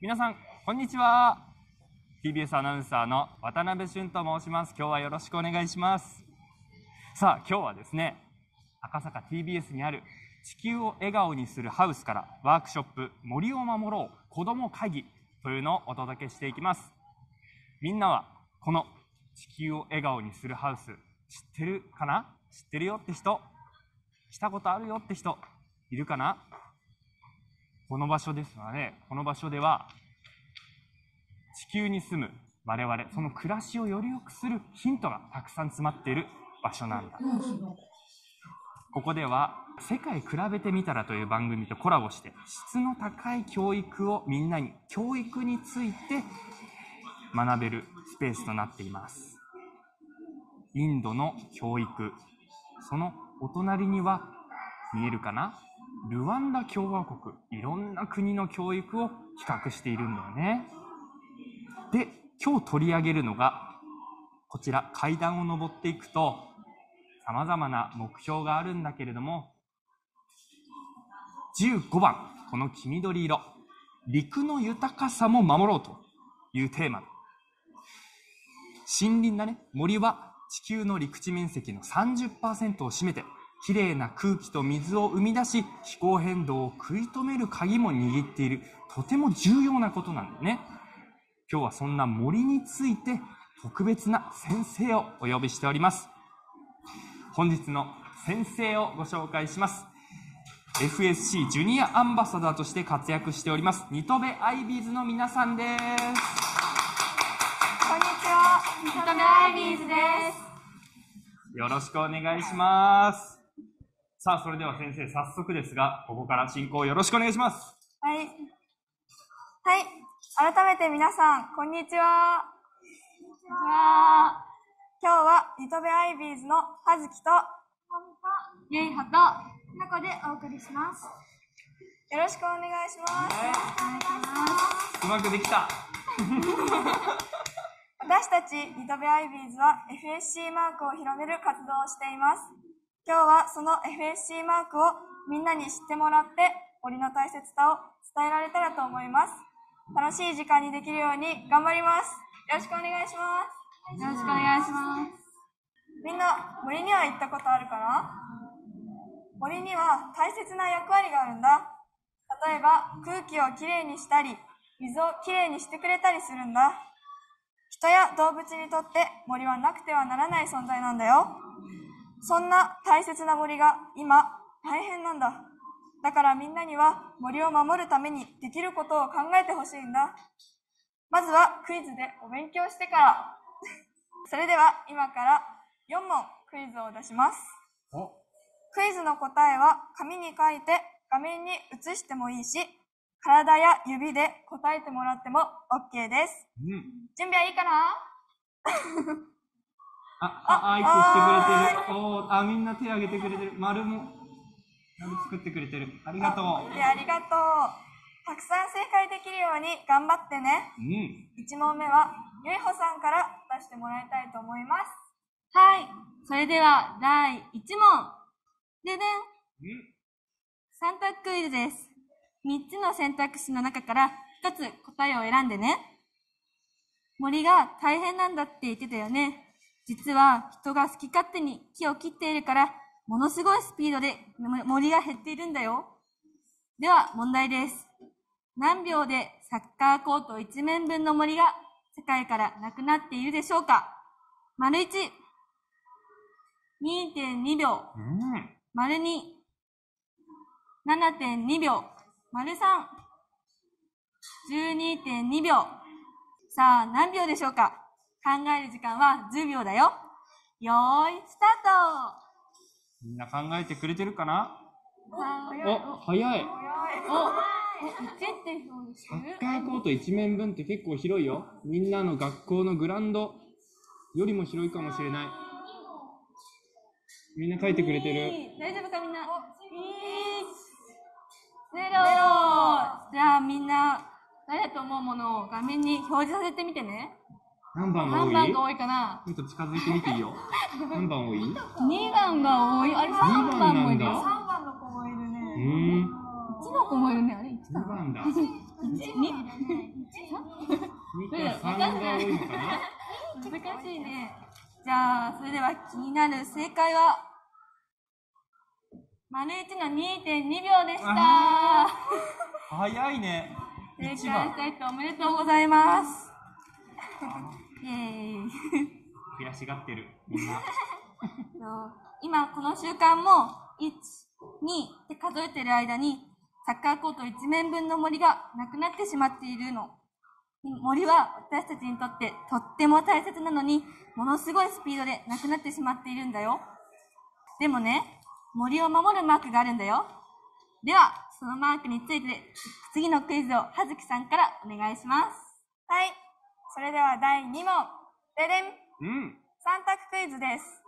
皆さんこんにちは。 TBS アナウンサーの渡辺俊と申します。今日はよろしくお願いします。さあ今日はですね、赤坂 TBS にある地球を笑顔にするハウスからワークショップ森を守ろう子ども会議というのをお届けしていきます。みんなはこの地球を笑顔にするハウス知ってるかな？知ってるよって人、来たことあるよって人いるかな？この場所ですよね。この場所では地球に住む我々、その暮らしをより良くするヒントがたくさん詰まっている場所なんだ。ここでは世界比べてみたらという番組とコラボして質の高い教育をみんなに、教育について学べるスペースとなっています。インドの教育、そのお隣には見えるかな、ルワンダ共和国、いろんな国の教育を比較しているんだよね。で、今日取り上げるのがこちら、階段を上っていくとさまざまな目標があるんだけれども、15番この黄緑色、陸の豊かさも守ろうというテーマ。森林だね。森は地球の陸地面積の 30% を占めて、きれいな空気と水を生み出し、気候変動を食い止める鍵も握っている、とても重要なことなんだよね。今日はそんな森について特別な先生をお呼びしております。本日の先生をご紹介します。 FSC ジュニアアンバサダーとして活躍しております新渡戸アイビーズの皆さんです。こんにちは、新渡戸アイビーズです。よろしくお願いします。さあそれでは先生、早速ですがここから進行よろしくお願いします。はい、はい、改めて皆さんこんにちは。こんにちは。今日は新渡戸アイビーズの葉月とゆいはとなこでお送りします。よろしくお願いします。うまくできた。私たち新渡戸アイビーズは FSC マークを広める活動をしています。今日はその FSC マークをみんなに知ってもらって、森の大切さを伝えられたらと思います。楽しい時間にできるように頑張ります。よろしくお願いします。よろしくお願いします。みんな森には行ったことあるかな？森には大切な役割があるんだ。例えば空気をきれいにしたり、水をきれいにしてくれたりするんだ。人や動物にとって森はなくてはならない存在なんだよ。そんな大切な森が今大変なんだ。だからみんなには森を守るためにできることを考えてほしいんだ。まずはクイズでお勉強してから。それでは今から4問クイズを出します。クイズの答えは紙に書いて画面に映してもいいし、体や指で答えてもらっても OK です。うん、準備はいいかな？あ、愛してくれてる。おー、あ、みんな手挙げてくれてる。丸も作ってくれてる。ありがとう。ありがとう。たくさん正解できるように頑張ってね。うん、1問目はゆいほさんから出してもらいたいと思います。はい、それでは第1問ででん、3択クイズです。3つの選択肢の中から1つ答えを選んでね。森が大変なんだって言ってたよね。実は人が好き勝手に木を切っているから、ものすごいスピードで森が減っているんだよ。では問題です。何秒でサッカーコート1面分の森が世界からなくなっているでしょうか？丸 1、2.2 秒。丸 2、7.2 秒。丸 3、12.2 秒。さあ、何秒でしょうか？考える時間は10秒だよ。よーい、スタート。みんな考えてくれてるかな？お、早い。お、サッカーコート1面分って結構広いよ。みんなの学校のグラウンドよりも広いかもしれない。みんな書いてくれてる。大丈夫かみんな。0。じゃあみんな誰と思うものを画面に表示させてみてね。何番が多い？何番が多いかな。ちょっと近づいてみていいよ。何番多い？2番が多い。あれ3番もいるよ。3番の子もいるね。1の子もいるね。あれ。2番だ。難しいね。じゃあそれでは気になる正解は1の 2.2 秒でした。早いね。正解した人おめでとうございます。イエーイ。悔しがってるみんな。今この習慣も1、2って数えてる間にサッカーコート1面分の森がなくなってしまっているの。森は私たちにとってとっても大切なのに、ものすごいスピードでなくなってしまっているんだよ。でもね、森を守るマークがあるんだよ。ではそのマークについて次のクイズを葉月さんからお願いします。はい、それでは第2問、ででん、3択クイズです。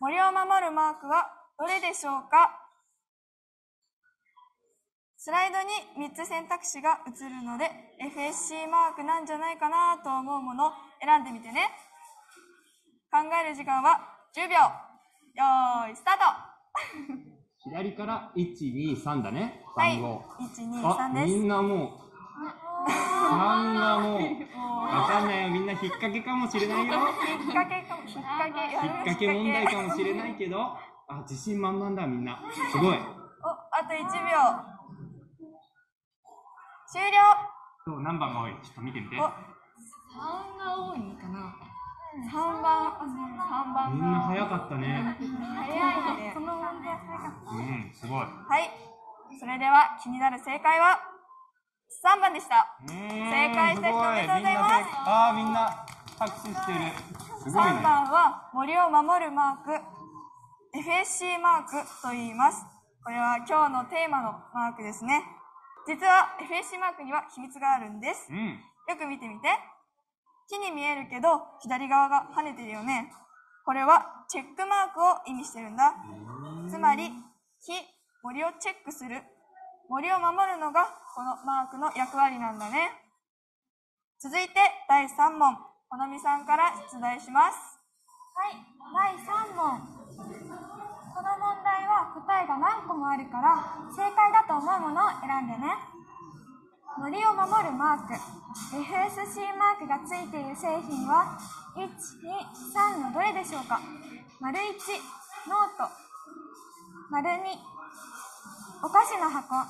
森を守るマークはどれでしょうか。スライドに3つ選択肢が映るので FSC マークなんじゃないかなと思うものを選んでみてね。考える時間は10秒。よーいスタート。左から123だね。はい、123です。みんなもう3がもうわかんないよ。みんな引っ掛けかもしれないよ。引っ掛け問題かもしれないけど、あ、自信満々だみんな。すごい。お、あと1秒。終了。そう、何番が多い？ちょっと見てみて。お、3が多いのかな。3番。みんな早かったね。早いね。その問題早かった。うん、すごい。はい。それでは気になる正解は3番でした。正解した人おめでとうございます。ああ、みんな拍手してる。すごいね。3番は森を守るマーク、FSC マークと言います。これは今日のテーマのマークですね。実は FSC マークには秘密があるんです。うん、よく見てみて。木に見えるけど左側が跳ねてるよね。これはチェックマークを意味してるんだ。つまり木、森をチェックする、森を守るのがこのマークの役割なんだね。続いて第3問、ほなみさんから出題します。はい、第3問。この問題は答えが何個もあるから正解だと思うものを選んでね。森を守るマーク FSC マークがついている製品は 1,2,3 のどれでしょうか。 ① ノート、 ② お菓子の箱、 ③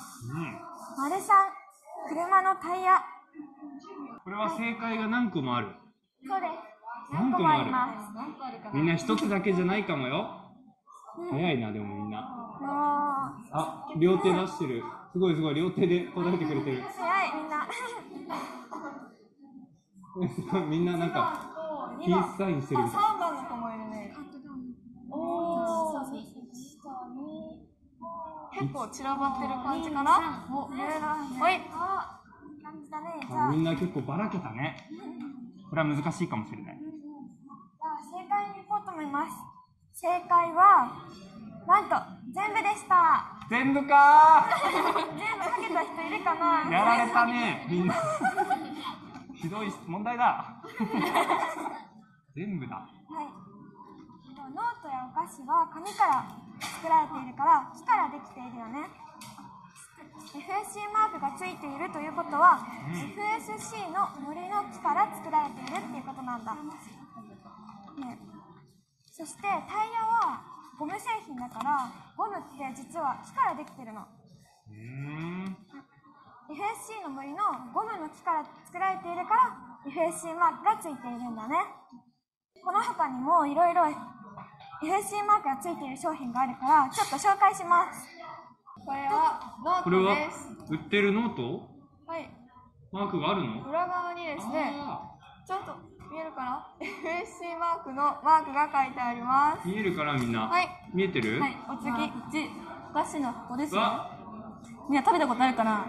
車のタイヤ。これは正解が何個もある。そうです。何個もあります。みんな一つだけじゃないかもよ。早いな、でもみんな。あ、両手出してる。すごいすごい、両手で答えてくれてる。早い、みんな。みんななんか、ピースサインしてるみたい。3番の子もいるね。おー、結構散らばってる感じかな。おい。みんな結構ばらけたね。これは難しいかもしれない。正解に行こうと思います。正解は、なんと全部でした。全部かー。全部かけた人いるかな。やられたねみんな。ひどい問題だ。全部だ。はい、ノートやお菓子は紙から作られているから木からできているよね。 FSC マークがついているということは、FSC の森の木から作られているっていうことなんだ、ね。そしてタイヤはゴム製品だから、ゴムって実は木からできてるの。FSC の森のゴムの木から作られているから FSC マークがついているんだね。この他にもいろいろ FSC マークがついている商品があるからちょっと紹介します。これはノートです。これは売ってるノート。はい、マークがあるの。裏側にですね、ちょっと見えるかな。 FSC マークのマークが書いてあります。見えるかな、みんな。はい、見えてる。はい、お次1、お菓子の箱ですね。みんな食べたことあるかな。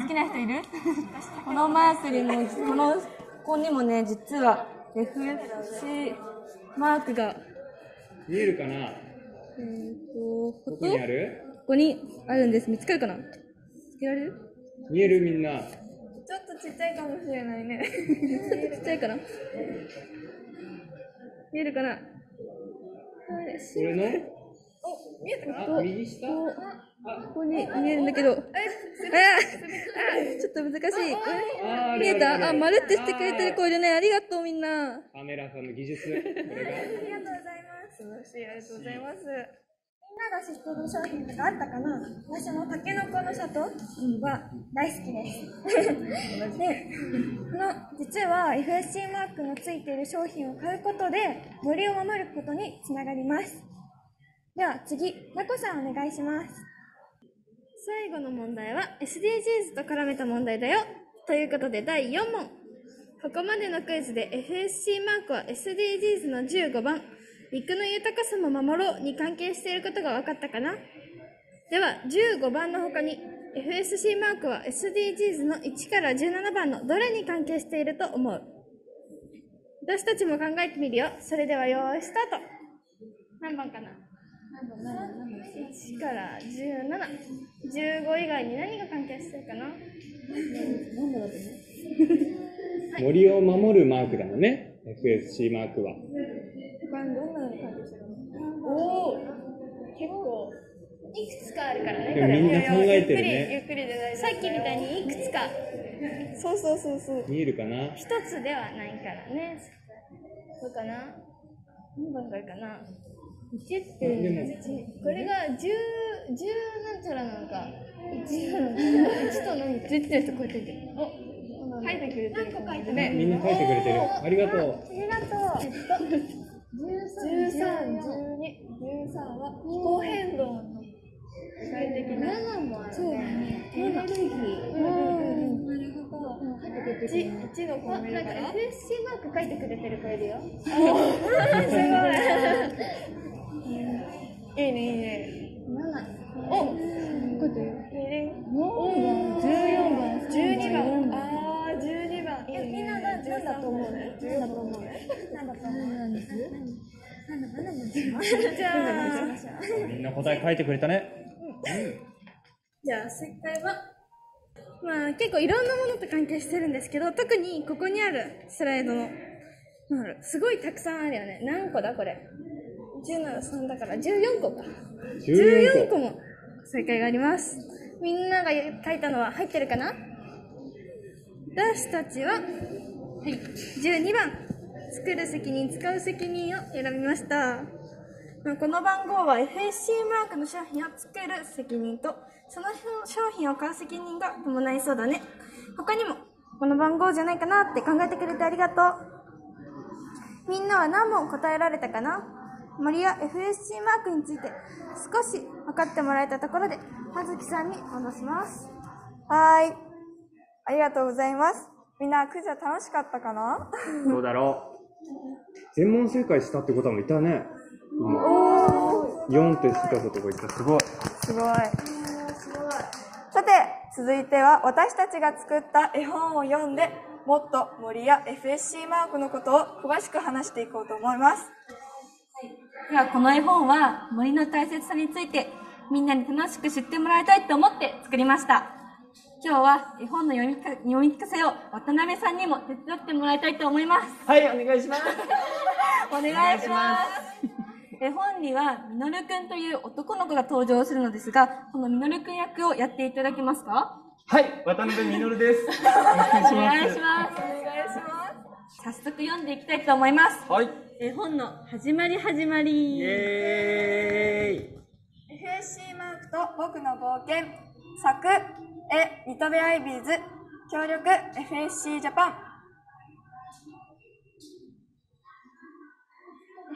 好きな人いる。このマークにも、ここにもね、実は FSC マークが見えるかな。ここにある、ここにあるんです。見つかるかな。見つけられる。見える、みんな。ちょっとちっちゃいかもしれないね。ちょっとちっちゃいかな。見えるかな。これの。お、見えたかな。右下。ここに見えるんだけど、ちょっと難しい。見えた？あ、丸ってしてくれてる子いるね。ありがとうみんな。カメラさんの技術。ありがとうございます。素晴らしい、ありがとうございます。みんなが知ってる商品とかあったかな？私もたけのこの里は大好きです。で、実は FSC マークのついている商品を買うことで森を守ることにつながります。では次、なこさんお願いします。最後の問題は SDGs と絡めた問題だよ。ということで第4問。ここまでのクイズで FSC マークは SDGs の15番、陸の豊かさも守ろうに関係していることが分かったかな？では15番の他に FSC マークは SDGs の1から17番のどれに関係していると思う？私たちも考えてみるよ。それではよーいスタート。何番かな？1から17、15以外に何が関係してるかな？森を守るマークだよね、FSC マークは。他にどんなの関係してるの？おお、結構いくつかあるからね。みんな考えてるね。ゆっくりで大丈夫。さっきみたいにいくつか。そうそうそうそう。見えるかな？一つではないからね。どうかな？何番がいいかな？これが10なんちゃらなのか1と何か出てる人こうやってて書いてくれてる感じでみんな書いてくれてる。ありがとうありがとう。13は気候変動の世界的な7もあるね。エネルギー1の子を見るから FSC マーク書いてくれてる子いるよ。すごいいいねいいね。お、14番、12番。ああ、12番。みんな何だと思う？何だと思う？みんな答え書いてくれたね。じゃあ正解は、まあ結構いろんなものと関係してるんですけど、特にここにあるスライドのすごいたくさんあるよね。何個だこれ？17、3だから14個か。14個も正解があります。みんなが書いたのは入ってるかな？私たちは、はい、12番、作る責任、使う責任を選びました。この番号は FSC マークの商品を作る責任と、その商品を買う責任が伴いそうだね。他にも、この番号じゃないかなって考えてくれてありがとう。みんなは何問答えられたかな？森や FSC マークについて少し分かってもらえたところで葉月さんに戻します。はい、ありがとうございます。みんなクイズは楽しかったかな？どうだろう。全問正解したってこともいたね。おー、 4.4% とかいった。すごいすごい。さて続いては私たちが作った絵本を読んでもっと森や FSC マークのことを詳しく話していこうと思います。ではこの絵本は森の大切さについてみんなに楽しく知ってもらいたいと思って作りました。今日は絵本の読み聞かせを渡辺さんにも手伝ってもらいたいと思います。はい、お願いします。お願いします。絵本にはみのるくんという男の子が登場するのですが、このみのるくん役をやっていただけますか？はい、渡辺みのるです。お願いします。お願いします。早速読んでいきたいと思います。はい、絵本の始まり。イエーイ。 FSC マークと僕の冒険、作絵水戸部アイビーズ、協力 FSC ジャパン。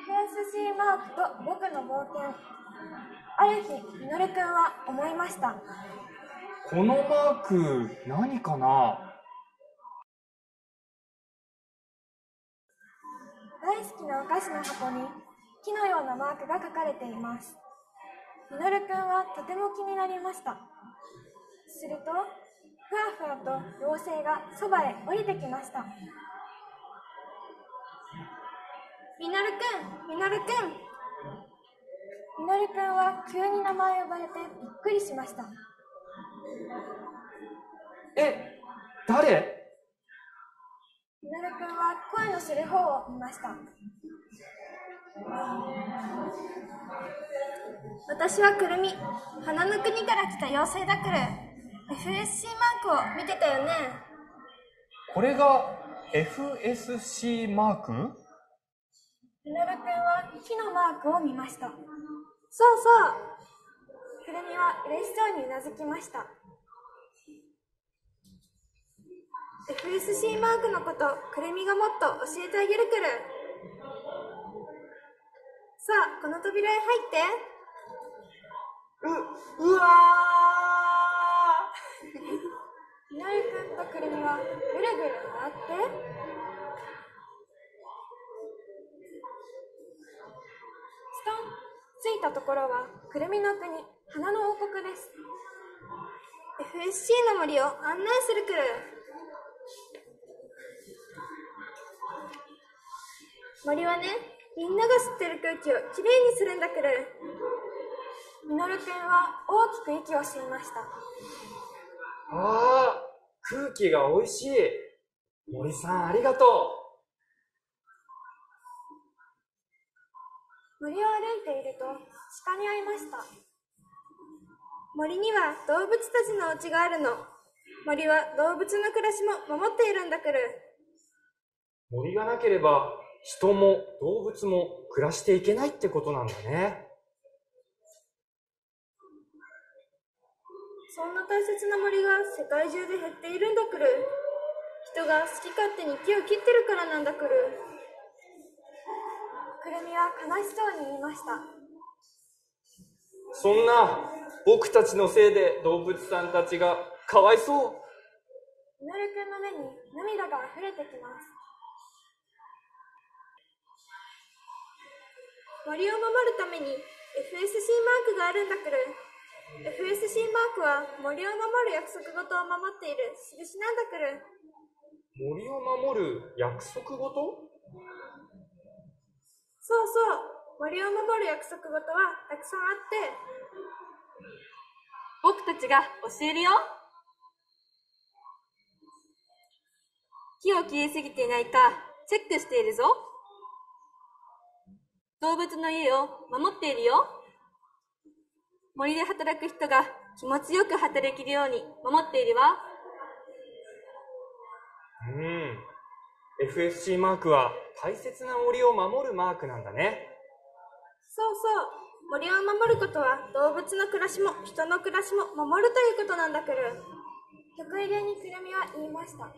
FSC マークと僕の冒険。ある日みのるくんは思いました。このマーク何かな？大好きなお菓子の箱に木のようなマークが書かれています。みのるくんはとても気になりました。するとふわふわと妖精がそばへ降りてきました。みのるくん、みのるくん。みのるくんは急に名前を呼ばれてびっくりしました。え、誰？みのるくんは声のする方を見ました。私はくるみ、花の国から来た妖精だくる。 FSC マークを見てたよね。これが FSC マーク？ミノル君は火のマークを見ました。そうそう。くるみは嬉しそうにうなずきました。 FSC マークのこと、くるみがもっと教えてあげるくる。さあ、この扉へ入って。うわーなるくんとくるみはぐるぐる回ってストン。着いたところはくるみの国、花の王国です。 FSC の森を案内するくる。 森はね、みんなが吸ってる空気をきれいにするんだくる。みのるくんは大きく息を吸いました。ああ、空気がおいしい。森さん、ありがとう。森を歩いていると鹿に会いました。森には動物たちのお家があるの。森は動物の暮らしも守っているんだくる。森がなければ、 人も動物も暮らしていけないってことなんだね。そんな大切な森が世界中で減っているんだくる。人が好き勝手に木を切ってるからなんだくる。くるみは悲しそうに言いました。そんな僕たちのせいで動物さんたちがかわいそう。みのるくんの目に涙が溢れてきます。 森を守るために FSC マークがあるんだくる。 FSC マークは森を守る約束事を守っている印なんだくる。森を守る約束事？そうそう、森を守る約束事はたくさんあって、僕たちが教えるよ。木を切りすぎていないかチェックしているぞ。 動物の家を守っているよ。森で働く人が気持ちよく働けるように守っているわ。FSC マークは大切な森を守るマークなんだね。そうそう、森を守ることは動物の暮らしも人の暮らしも守るということなんだくる。得意げにくるみは言いました。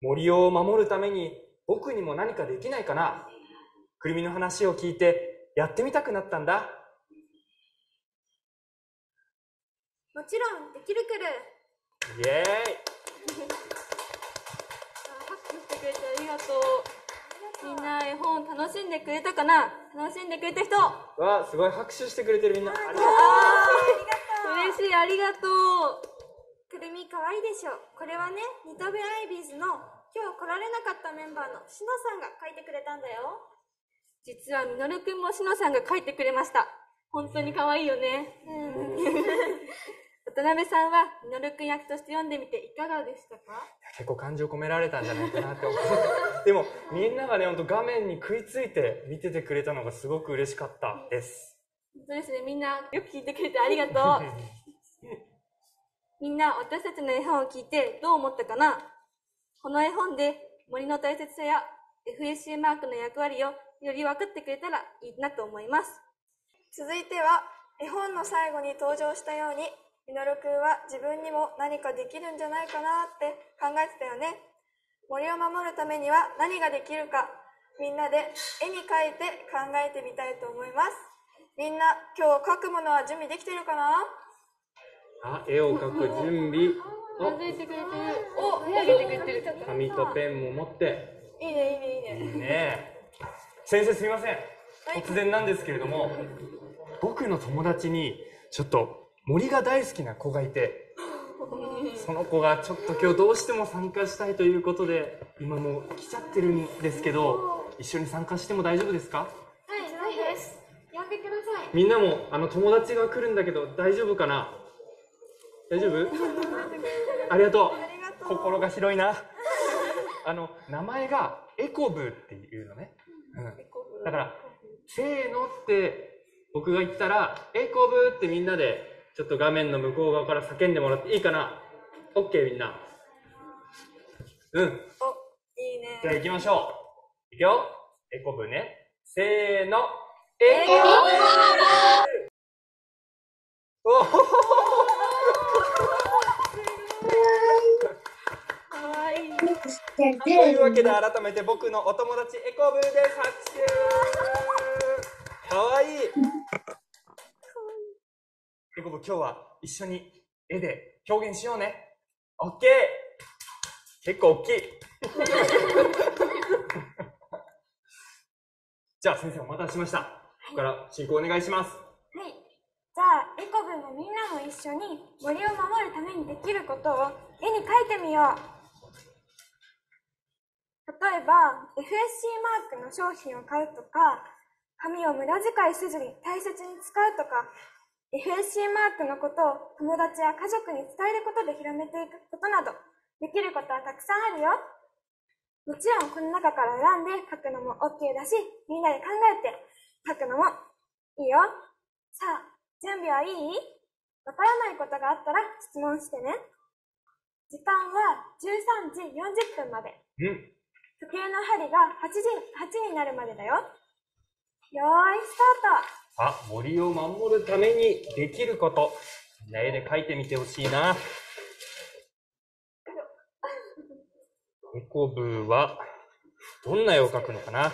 森を守るために僕にも何かできないかな。 くるみの話を聞いてやってみたくなったんだ。もちろんできるくる。イエーイ。 拍手してくれてありがとう。みんな絵本楽しんでくれたかな。楽しんでくれた人。わあ、すごい拍手してくれてるみんな。ありがとう。嬉しい、ありがとう。くるみ可愛いでしょ。これはね、ニトベアイビーズの今日来られなかったメンバーのしのさんが書いてくれたんだよ。 実はみのるくんもしのさんが書いてくれました。本当に可愛いよね。渡辺さんはみのるくん役として読んでみていかがでしたか？結構感情込められたんじゃないかなって思ってでもみんながね、本当画面に食いついて見ててくれたのがすごく嬉しかったです。本当ですね、みんなよく聞いてくれてありがとう。みんな私たちの絵本を聞いてどう思ったかな？この絵本で森の大切さや FSC マークの役割を より分かってくれたらいいなと思います。続いては絵本の最後に登場したようにみのるくんは自分にも何かできるんじゃないかなって考えてたよね。森を守るためには何ができるか、みんなで絵に描いて考えてみたいと思います。みんな今日描くものは準備できてるかな？あ、絵を描く準備。お、描いてくれてる。お、描いてくれてる。紙とペンも持って。いいね、いいね、いいね。いいね。 先生、すみません、突然なんですけれども、僕の友達にちょっと森が大好きな子がいて、その子がちょっと今日どうしても参加したいということで、今もう来ちゃってるんですけど、一緒に参加しても大丈夫ですか？はい、大丈夫です。呼んでください。みんなも友達が来るんだけど大丈夫かな？大丈夫？ありがとう。心が広いな。名前がエコブっていうのね。 だからせーのって僕が言ったら、エイコブってみんなでちょっと画面の向こう側から叫んでもらっていいかな。 OK みんな。うん。お、いいね。じゃあ行きましょう。いくよ。エイコブね。せーの。エイコブ。おほほ。というわけで改めて僕のお友達エコブーです。拍手。かわいい。エコブ、今日は一緒に絵で表現しようね。オッケー。結構大きい。じゃあ先生、お待たせしました。ここから進行お願いします。はい。じゃあエコブもみんなも一緒に森を守るためにできることを絵に描いてみよう。例えば FSC マークの商品を買うとか、紙を無駄遣いせずに大切に使うとか、 FSC マークのことを友達や家族に伝えることで広めていくことなど、できることはたくさんあるよ。もちろんこの中から選んで書くのも OK だし、みんなで考えて書くのもいいよ。さあ、準備はいい？わからないことがあったら質問してね。時間は13時40分まで。うん。時計の針が8になるまでだよ。よーい、スタート。あ、森を守るためにできること。みんな絵で描いてみてほしいな。エコブはどんな絵を描くのかな。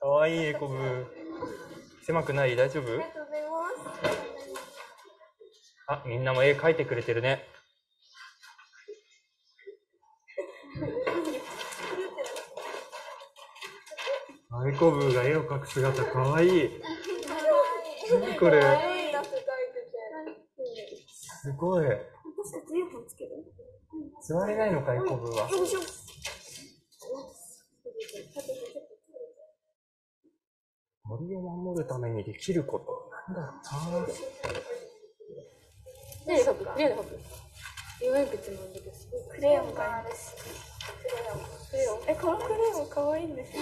かわいいエコブ。狭くない？大丈夫？ありがとうございます。あ、みんなも絵描いてくれてるね。エコブーが絵を描く姿、かわいい。何これ。すごい。座れないのか、エコブーは。森を守るためにできること。なんだろうな。何描く？何描く？色鉛筆なんだけど、クレヨンがあるし。クレヨン。このクレヨン可愛いんです。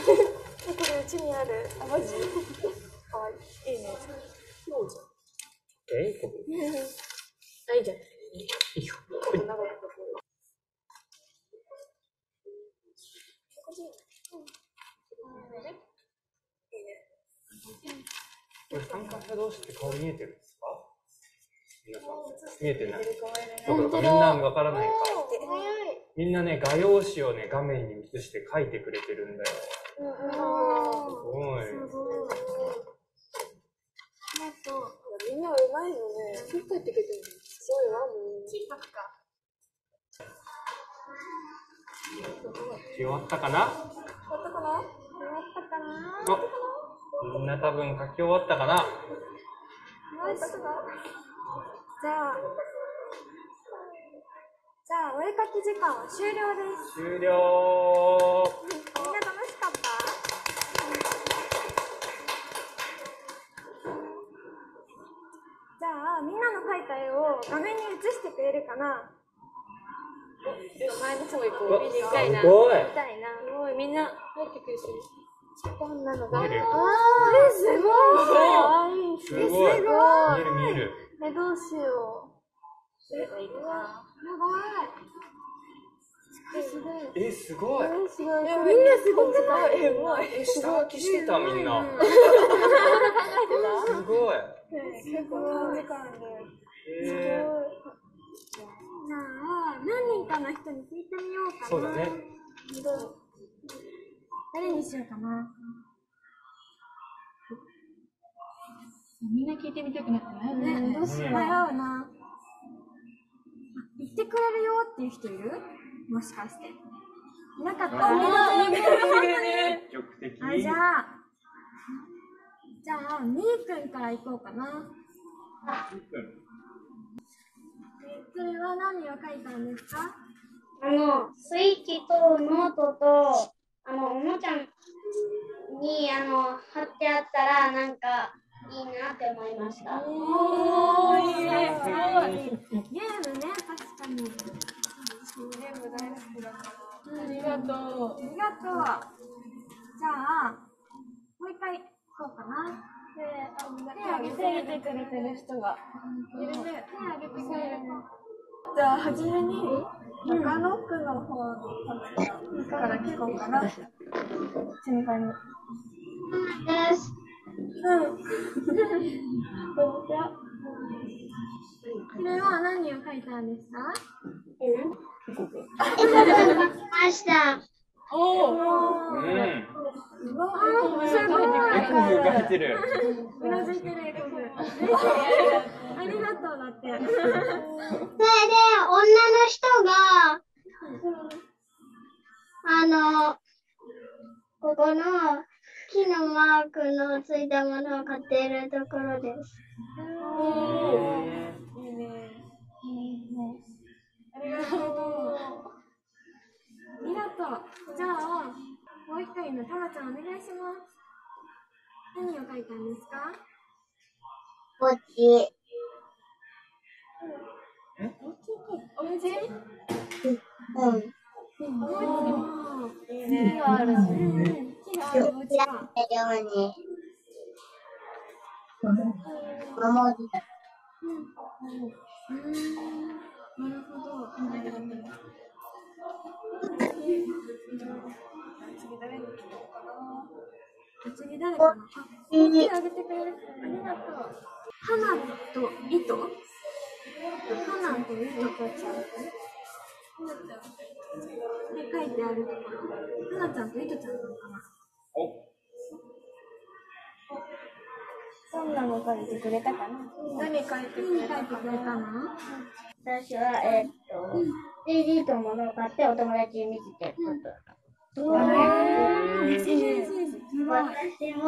これうちにある。あ、マジ？可愛い。いいね。そうじゃん。これ。あ、いいじゃん。いいよ。これ参加者同士って顔見えてるんですか？見えてない。そうか、みんなわからないか。みんなね、画用紙をね、画面に映して描いてくれてるんだよ。すごい。みんなうまいよね。木描いてくれてる。すごいわ、もう。木描くか。終わったかな？お、みんな多分描き終わったかな？じゃあ、お絵かき時間は終了です。終了。みんな楽しかった？じゃあ、みんなの描いた絵を画面に映してくれるかな？前の方行こう。見に行きたいな。すごい。見たいな。すごい。みんな入ってくるし。こんなのが。ああ、すごい。すごい。見える見える。え、どうしよう。やばい。え、すごい。みんなすごくない？え、うまい。下書きしてた、みんな。すごい。結構短時間で。すごい。じゃあ、何人かの人に聞いてみようかな。そうだね。誰にしようかな。みんな聞いてみたくなったよね。どうしよう。迷うな。言ってくれるよっていう人いる？もしかして。いなかった。じゃあ、みーくんから行こうかな。それは何を書いたんですか？スイッチとノートと、おもちゃに、貼ってあったら、なんか、いいなって思いました。おー、いいね。すごい。ゲームね、確かに。ゲーム大好きだから。がとう。じゃあ、もう一回、そうかな。手挙げてくれてる人がいるね。手挙げてくれる。じゃあ、初めに、中野区の方の立場から聞こうかな。先輩の。です。こんにちは。これは何を書いたんですか？来ました。おお。すごい。すごい。描いてる。うなずいてる。ありがとうだって。それで女の人がここの木のマークのついたものを買っているところです。いいね。いいね。ありがとう。ありがとう。じゃあ、もう一人のたまちゃんお願いします。何を書いたんですか？ぼっち。お餅？うん。いいね。木があるね。こちらのように守りた。なるほど。次誰に聞こうかな。次誰かな。手を挙げてくれる。ありがとう。花と糸。花と糸こちゃん。書いてあるところ。花ちゃんと糸ちゃんなのかな。お。どんなの書いてくれたかな。何書いてくれたの？私はCD と物を買ってお友達に見せてこと。私も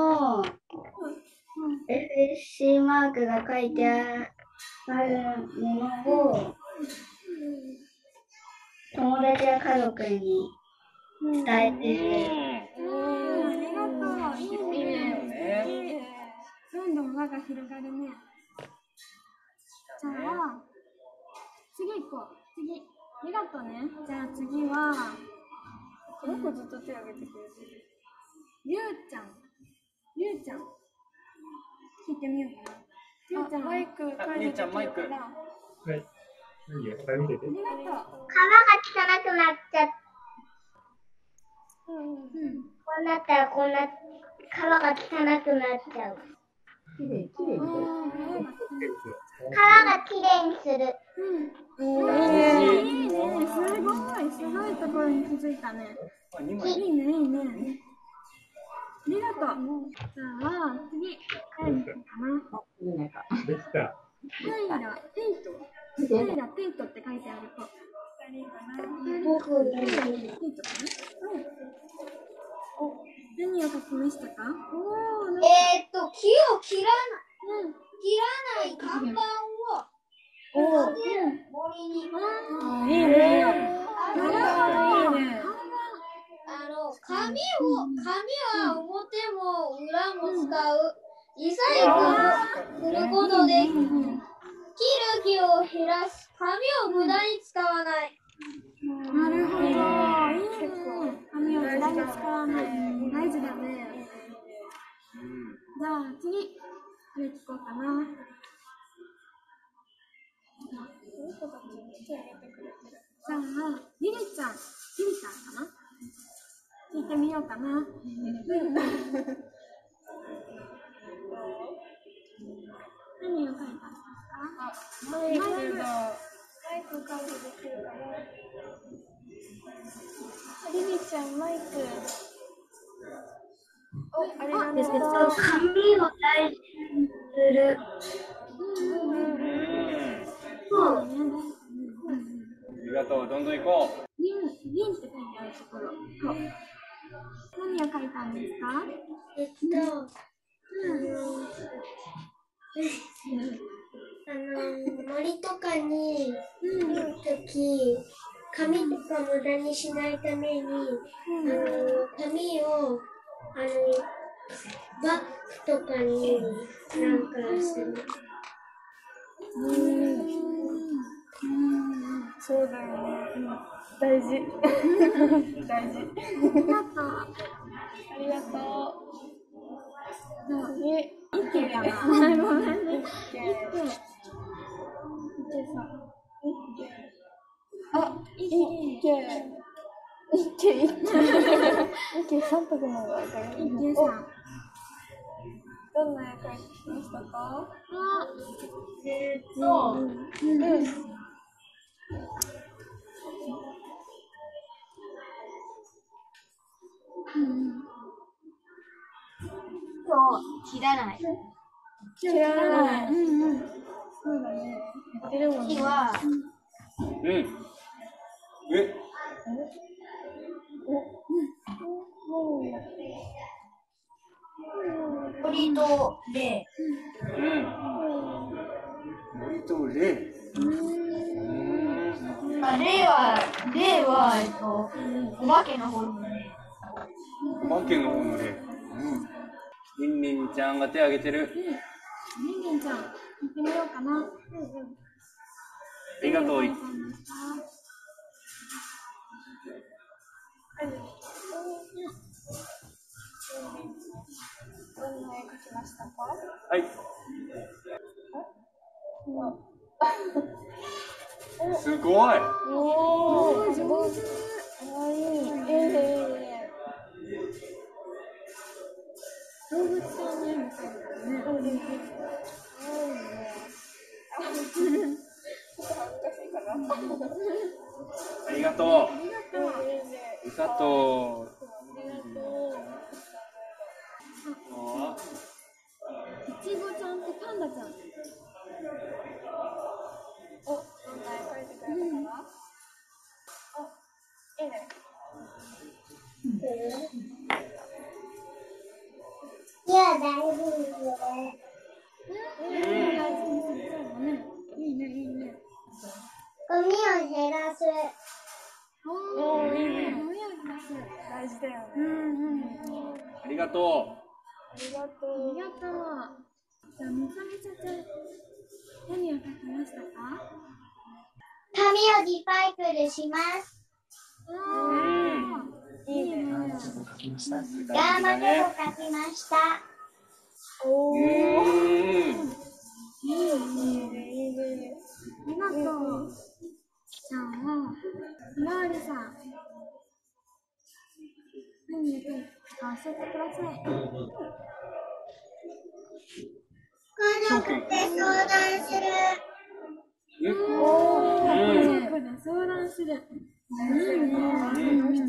FSC マークが書いてあるものを。友達や家族に伝えてる。ありがとう。いいね。どんどん輪が広がるね。じゃあ、次行こう。次。ありがとうね。じゃあ次は、この子ずっと手を挙げてくれてる。りゅうちゃん。りゅうちゃん。聞いてみようかな。りゅうちゃん、マイク。りゅうちゃん、マイク。はい。何や、これ見てて。川が汚くなっちゃった。こうなったらこんな川が汚くなっちゃう。川がきれいにする。いいね、すごいところに気づいたね。いいね。ありがとう。じゃあ次、カイラかな。できた。カイラ、テイト。テントって書いてあると。何を書きましたか？木を切らない看板を立てる森に。いいね。紙は表も裏も使う。リサイクルすることで。切る木を減らし、紙を無駄に使わない。なるほど。いいね。紙を無駄に使わない。大事だね。じゃあ次、これ聞こうかな。じゃあ、リリちゃん。リリちゃんかな？聞いてみようかな。何を書いたの？マイクカードできるかな。リリちゃん、マイク。あれなんですけど、紙を大事にする。そうね。ありがとう、どんどん行こう。リンって書いてあるところ。何を書いたんですか？森とかに行くとき、紙とか無駄にしないために、紙をバッグとかになんかする。そうだよね。大事大事。ありがとう。一軒やな。ごめんね。一軒三択の方が分かる。一軒三。どんな役割でしたか？切らない。そうだね。木は鳥とレイ。レイはお化けの方のレイ。りんりんちゃんが手を挙げてる。りんりんちゃん、行ってみようかな。ありがとう。すごい。おー、上手。かわいい。動物はね、みたいだよね。ちょっと恥ずかしいかな。ありがとう。歌と。いちごちゃんとパンダちゃん。お、どんな絵描いてくれたかな。お、いいね。いいね。ゴミを減らす。大事だよね。ありがとう。じゃあめちゃめちゃ何を書きましたか？紙をリサイクルします。ガーマネを書きました。ありがとう。じゃあひまわりさん。何を書いて教えてください。家族で相談する。家族で相談する。大事なこと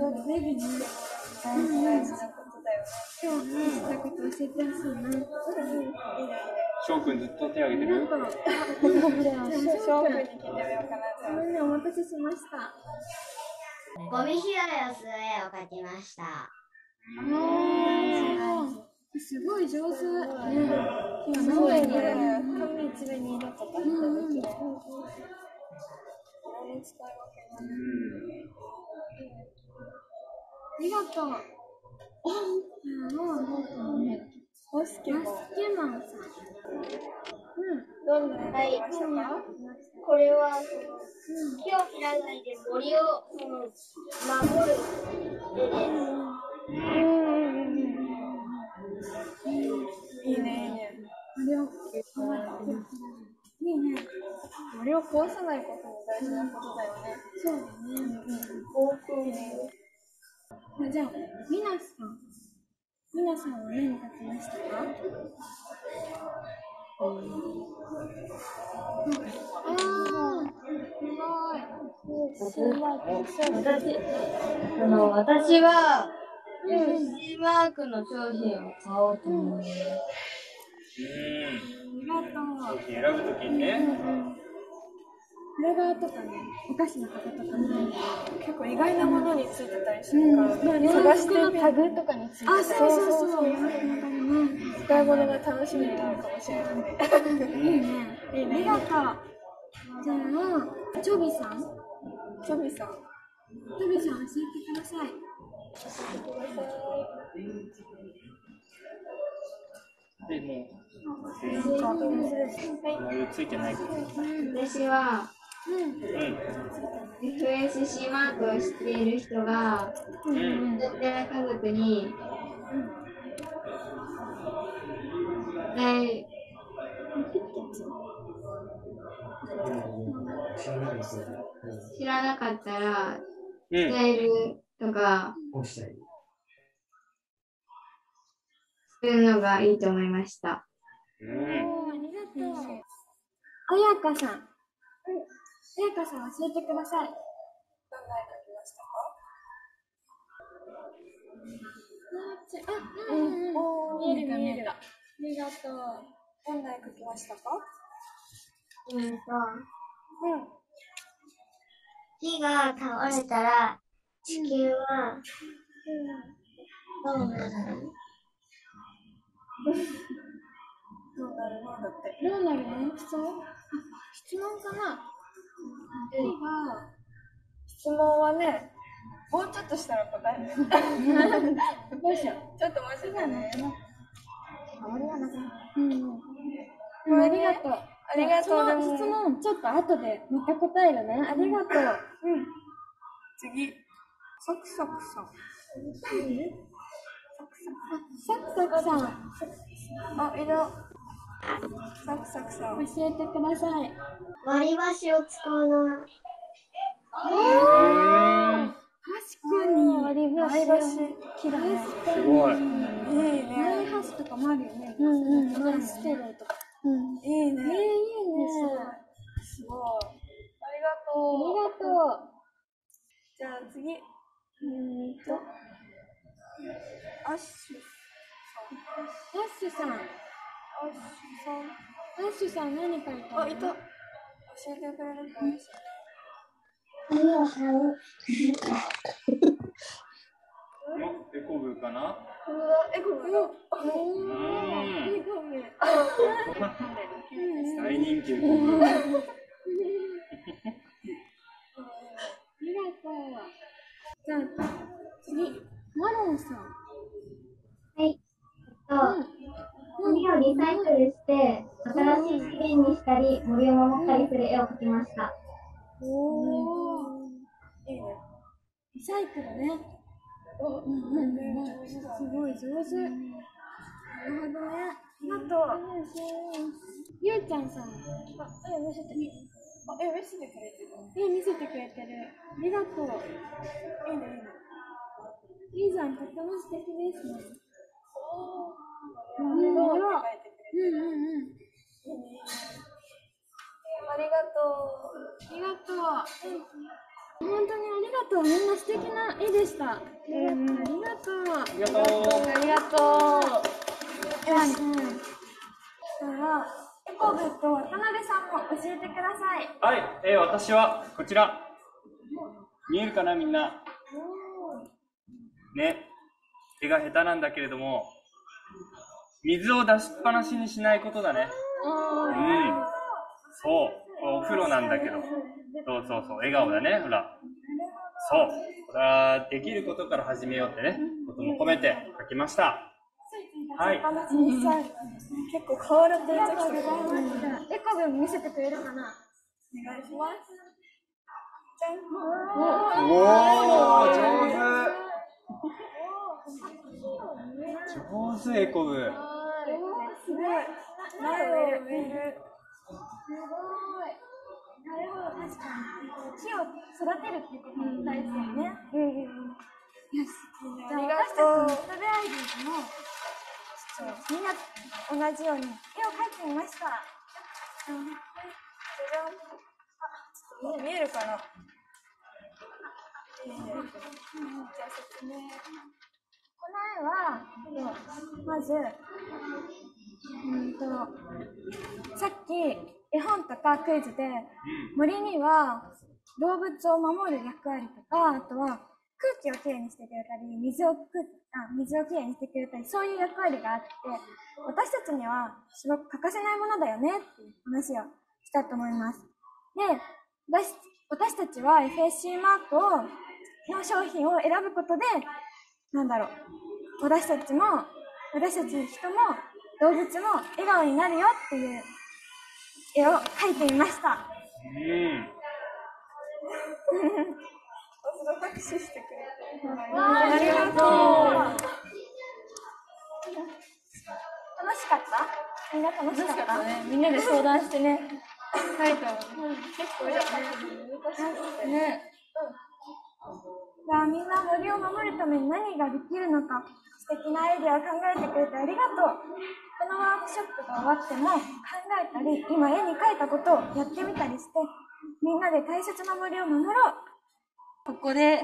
だよ。今日大事なこと教えてほしいな。翔くんずっと手を挙げてる。翔くんに聞いてみようかな。お待たせしました。ゴミ拾いをする絵を描きました。すごい上手。紙一面に色とかした時は何も使うわけない。ありがとう。バスケマンさん。どんなの？これは木を切らないで森を守るです。森を壊さないことも大事なことだよね。そうだね。じゃあみなさんは何を書きましたか？私はFSC マークの商品を買おうと思います。商品選ぶときね。フレーバーとかね、お菓子の方とかね、結構意外なものについてたりするからね。探してタグとかについてたりする。使い物が楽しみになるかもしれないね。ありがとう。じゃあ、チョビさん。教えてください。私は FSC マークを知っている人が、絶対家族に、知らなかったら伝えるとか、するのがいいと思いました。ありがとう。あやかさん、教えてください。考えてきましたか？見えた。ありがとう。考えてきましたか？木が倒れたら地球はどうなる？どうなるの？質問かな。質問はね、もうちょっとしたら答える。どうしよう。ちょっともうちょっとね。ありがとう。ありがとう。質問ちょっと後でまた答えるね。ありがとう。次。サクサクさん、教えてください。割り箸を使うの。確かに割り箸嫌い。すごい。割り箸とかもあるよね。ステロとか。いいね。すごい。ありがとう。じゃあ次。アッシュさん、何かいた？あ、いた。教えてくれるかもしれない。エコブかな？エコブ。大人気エコブ。ありがとう。じゃあ、次、マロンさん。はい。海をリサイクルして新しい資源にしたり森を守ったりする絵を描きました。リサイクルね。すごい上手。ありがとう。ゆうちゃんさん、見せてくれてる。ありがとう。ゆうちゃん、とっても素敵ですね。ありがとう。本当にありがとう。みんな素敵な絵でした。ありがとう。そしたら、エコブと渡辺さんも教えてください。はい、私はこちら。見えるかな、みんな。ね、絵が下手なんだけれども。水を出しっぱなしにしないことだね。そう、お風呂なんだけど。そう、笑顔だね、ほら。そう、できることから始めようってね、ことも込めて書きました。はい。結構変わらずやってきてくれました。エコブ見せてくれるかな？お願いします。じゃん。上手、エコブ。なるほど、確かに木を育てるっていうことも大事だよね。よし、じゃあ私たちの食べアイディもみんな同じように絵を描いてみました。じゃじゃん。見えるかな？じゃあ説明。この絵はまずさっき絵本とかクイズで森には動物を守る役割とか、あとは空気をきれいにしてくれたり水をきれいにしてくれたり、そういう役割があって、私たちにはすごく欠かせないものだよねっていう話をしたと思います。で、私たちは FSC マークの商品を選ぶことで、私たち人も動物も笑顔になるよっていう絵を描いてみました。拍手してくれてありがとう。楽しかった？みんな楽しかったね。みんなで相談してね。タイトル結構難しいね。じゃあみんな森を守るために何ができるのか、素敵なアイデアを考えてくれてありがとう。このワークショップが終わっても考えたり、今絵に描いたことをやってみたりして、みんなで大切な森を守ろう。ここで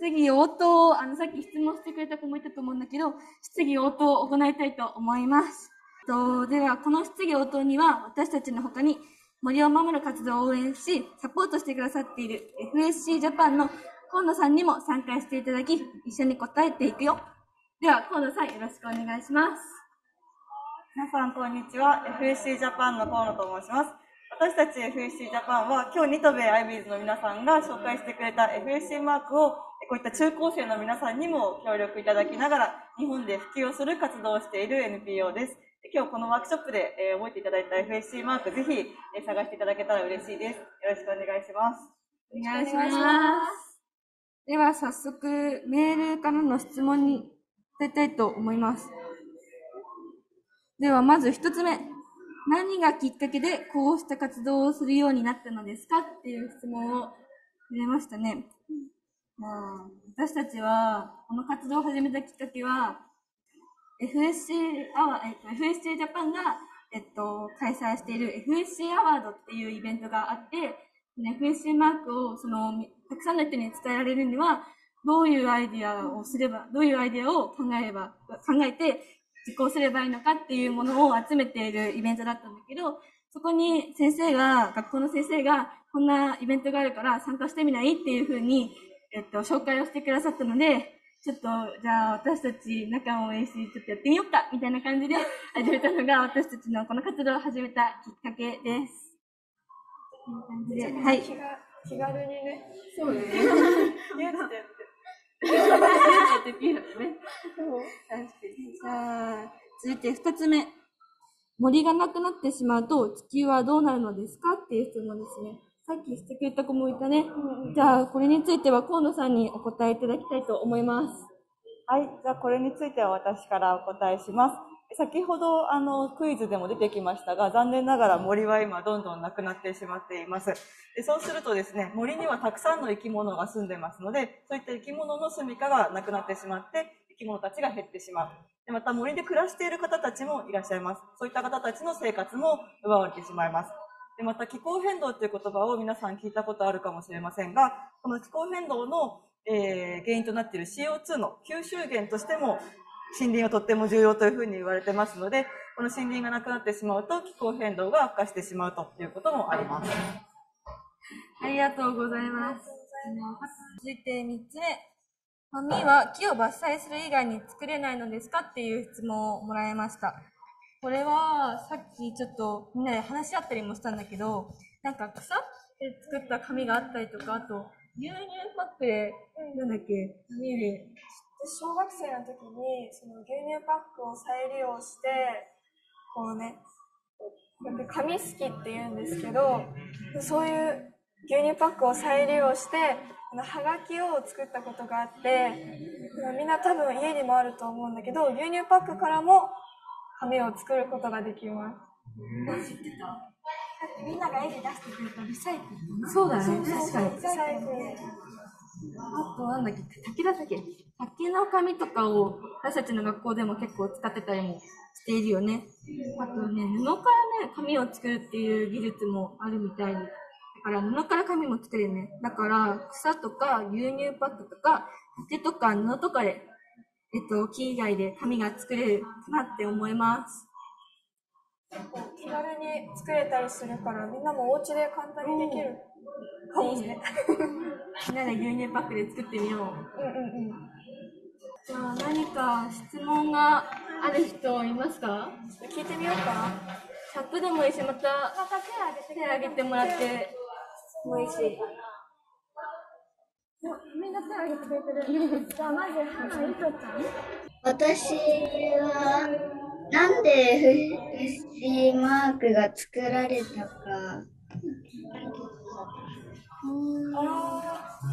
質疑応答、さっき質問してくれた子もいたと思うんだけど、質疑応答を行いたいと思います。では、この質疑応答には、私たちの他に森を守る活動を応援し、サポートしてくださっている FSC ジャパンの河野さんにも参加していただき、一緒に答えていくよ。では、河野さん、よろしくお願いします。皆さん、こんにちは。FSC ジャパンの河野と申します。私たち FSC ジャパンは、今日ニトベアイビーズの皆さんが紹介してくれた FSC マークを、こういった中高生の皆さんにも協力いただきながら、日本で普及をする活動をしている NPO です。今日このワークショップで覚えていただいた FSC マーク、ぜひ探していただけたら嬉しいです。よろしくお願いします。お願いします。では早速、メールからの質問に答えたいと思います。ではまず一つ目。何がきっかけでこうした活動をするようになったのですかっていう質問をくれましたね。私たちはこの活動を始めたきっかけは FSC ジャパンが、開催している FSC アワードっていうイベントがあって、 FSC マークをたくさんの人に伝えられるにはどういうアイデアをすれば、どういうアイデアを考えて実行すればいいのかっていうものを集めているイベントだったんだけど、そこに学校の先生がこんなイベントがあるから参加してみないっていうふうに、紹介をしてくださったので、ちょっとじゃあ私たち仲間を応援してちょっとやってみようかみたいな感じで始めたのが私たちのこの活動を始めたきっかけです。いい感じで、はい。気軽にね。そうね。続いて2つ目。森がなくなってしまうと地球はどうなるのですかっていう質問ですね。さっきしてくれた子もいたね。じゃあこれについては河野さんにお答えいただきたいと思います。はい、じゃあこれについては私からお答えします。先ほどクイズでも出てきましたが、残念ながら森は今どんどんなくなってしまっています。でそうするとですね、森にはたくさんの生き物が住んでますので、そういった生き物の住みかがなくなってしまって、生き物たちが減ってしまう。でまた森で暮らしている方たちもいらっしゃいます。そういった方たちの生活も奪われてしまいます。でまた気候変動という言葉を皆さん聞いたことあるかもしれませんが、この気候変動の、原因となっている CO2 の吸収源としても森林はとっても重要というふうに言われてますので、この森林がなくなってしまうと気候変動が悪化してしまうということもあります。ありがとうございます。続いて3つ目。紙は木を伐採する以外に作れないのですかっていう質問をもらいました。これはさっきちょっとみんなで話し合ったりもしたんだけど、なんか草で作った紙があったりとか、あと牛乳パックで、紙で。小学生の時にその牛乳パックを再利用してこうね、紙すきって言うんですけど、そういう牛乳パックを再利用してはがきを作ったことがあって、みんな多分家にもあると思うんだけど、牛乳パックからも紙を作ることができます。みんなが絵に出してくれたリサイクル。そうだね、確かにリサイクル。あとなんだっけ、竹の紙とかを私たちの学校でも結構使ってたりもしているよね。あとね、布からね紙を作るっていう技術もあるみたいに、だから布から紙も作れるね。だから草とか牛乳パックとか竹とか布とかで、木以外で紙が作れるかなって思います。気軽に作れたりするからみんなもお家で簡単にできるかもしれない。みんなで牛乳パックで作ってみよう。じゃあ何か質問がある人いますか？聞いてみようか。チャットでもいいし、また手を挙げてもらってもいいし。みんな手を挙げてくれてる。じゃあまずハナイトちゃん。私はなんで FSC マークが作られたか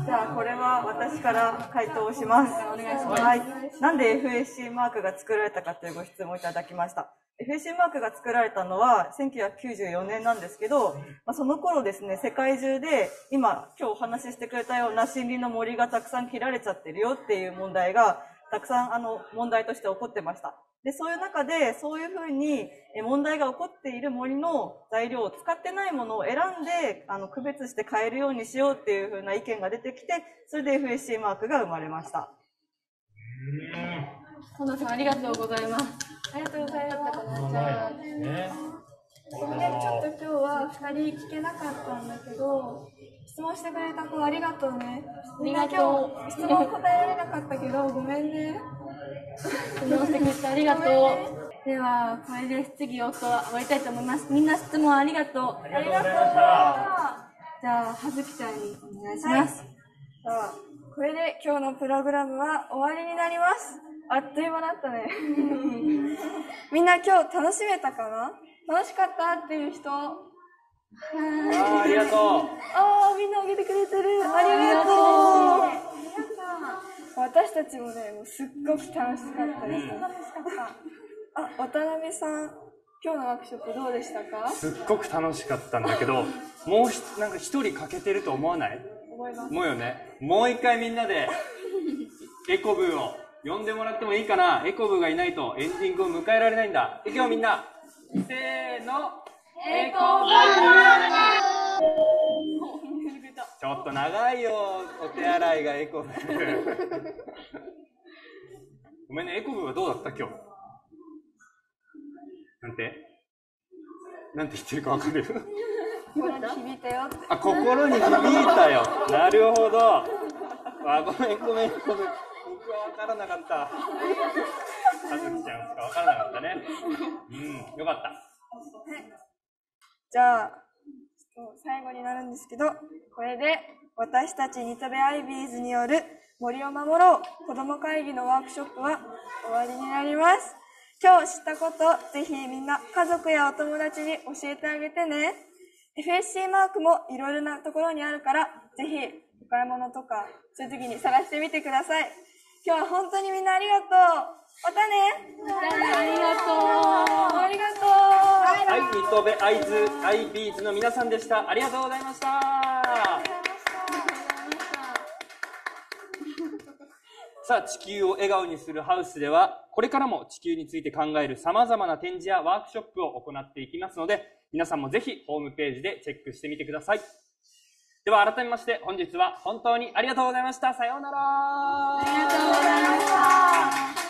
じゃあこれは私から回答をします。はい。なんで FSC マークが作られたかというご質問をいただきました。FSC マークが作られたのは1994年なんですけど、その頃ですね、世界中で今日お話ししてくれたような森林の森がたくさん切られちゃってるよっていう問題がたくさん問題として起こってました。で、そういう中で、そういうふうに問題が起こっている森の材料を使ってないものを選んで、区別して変えるようにしようっていうふうな意見が出てきて、それで FSC マークが生まれました。このさん、ありがとうございます。ありがとうございます。それでちょっと今日は2人聞けなかったんだけど、質問してくれた子ありがとうね。みんな今日質問答えられなかったけど、ごめんね。質問してくれてありがとう。ではこれで質疑応答終わりたいと思います。みんな質問ありがとう。ありがとう。じゃあ葉月ちゃんにお願いします。はい、これで今日のプログラムは終わりになります。あっという間だったね。みんな今日楽しめたかな？楽しかったっていう人。ありがとう。ああ、みんなあげてくれてる。ありがとう。私たちもね、もうすっごく楽しかったです。あ、渡辺さん、今日のワークショップどうでしたか？すっごく楽しかったんだけど、もうなんか一人欠けてると思わない？思います。もうよね。もう一回みんなでエコブーを呼んでもらってもいいかな？エコブーがいないとエンディングを迎えられないんだ。いくよみんな。せーの。エコブー。ちょっと長いよ、お手洗いがエコブー。ごめんね、エコブーはどうだった今日。なんて言ってるかわかる？心に響いたよって。あ、心に響いたよ。なるほど。あ、ごめん、僕はわからなかった。はずきちゃんしかわからなかったね。うん、よかった。じゃあ、最後になるんですけど、これで私たち新渡戸アイビーズによる森を守ろう子ども会議のワークショップは終わりになります。今日知ったことをぜひみんな家族やお友達に教えてあげてね。 FSC マークもいろいろなところにあるから、ぜひお買い物とかそういう時に探してみてください。今日は本当にみんなありがとう。またね。ありがとう。はい、新渡戸アイビーズの皆さんでした。ありがとうございました。さあ、地球を笑顔にするハウスでは、これからも地球について考える様々な展示やワークショップを行っていきますので、皆さんもぜひホームページでチェックしてみてください。では改めまして、本日は本当にありがとうございました。さようなら。ありがとうございました。